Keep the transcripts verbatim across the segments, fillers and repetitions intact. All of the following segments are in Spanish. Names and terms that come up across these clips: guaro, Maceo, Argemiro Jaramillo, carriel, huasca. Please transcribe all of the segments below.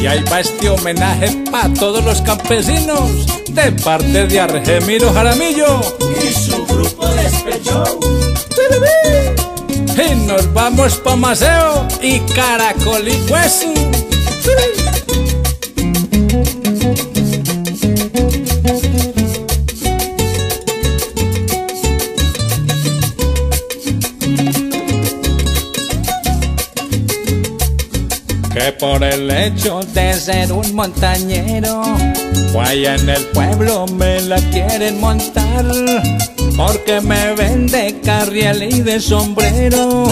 Y ahí va este homenaje para todos los campesinos de parte de Argemiro Jaramillo y su grupo despechado. Y nos vamos pa' Maceo y Caracol y Hueso. Que por el hecho de ser un montañero, allá en el pueblo me la quieren montar, porque me ven de carriel y de sombrero,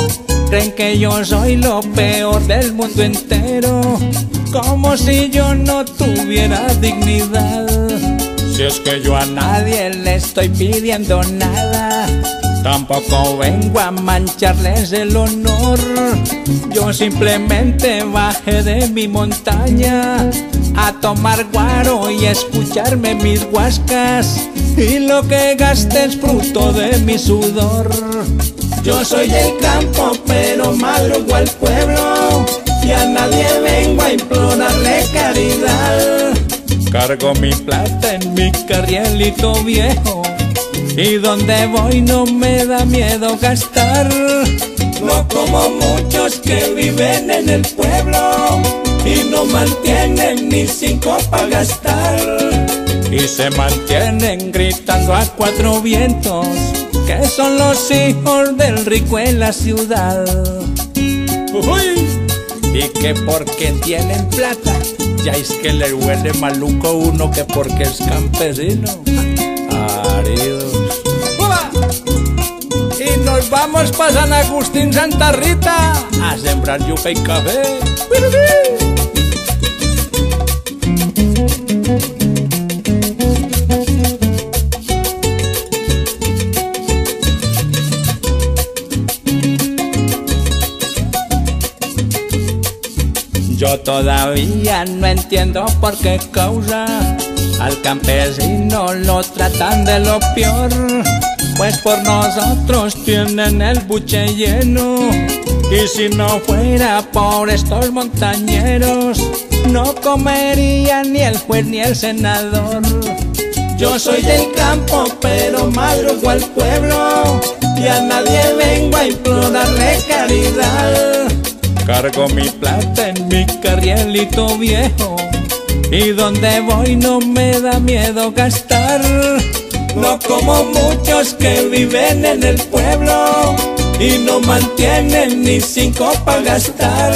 creen que yo soy lo peor del mundo entero, como si yo no tuviera dignidad. Si es que yo a nadie le estoy pidiendo nada, tampoco vengo a mancharles el honor. Yo simplemente bajé de mi montaña a tomar guaro y a escucharme mis huascas, y lo que gaste es fruto de mi sudor. Yo soy del campo pero madrugo al pueblo, y a nadie vengo a implorarle caridad. Cargo mi plata en mi carrielito viejo, y donde voy no me da miedo gastar, no como muchos que viven en el pueblo y no mantienen ni cinco para gastar. Y se mantienen gritando a cuatro vientos que son los hijos del rico en la ciudad. Uy. Y que porque tienen plata, ya es que le huele maluco uno que porque es campesino. Arido. Y nos vamos para San Agustín, Santa Rita, a sembrar yuca y café. Yo todavía no entiendo por qué causa al campesino lo tratan de lo peor, pues por nosotros tienen el buche lleno, y si no fuera por estos montañeros no comería ni el juez ni el senador. Yo soy del campo pero madrugo al pueblo, y a nadie vengo a implorarle caridad. Cargo mi plata en mi carrielito viejo, y donde voy no me da miedo gastar, no como muchos que viven en el pueblo y no mantienen ni cinco para gastar.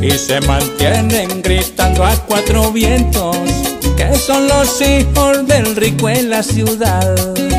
Y se mantienen gritando a cuatro vientos que son los hijos del rico en la ciudad.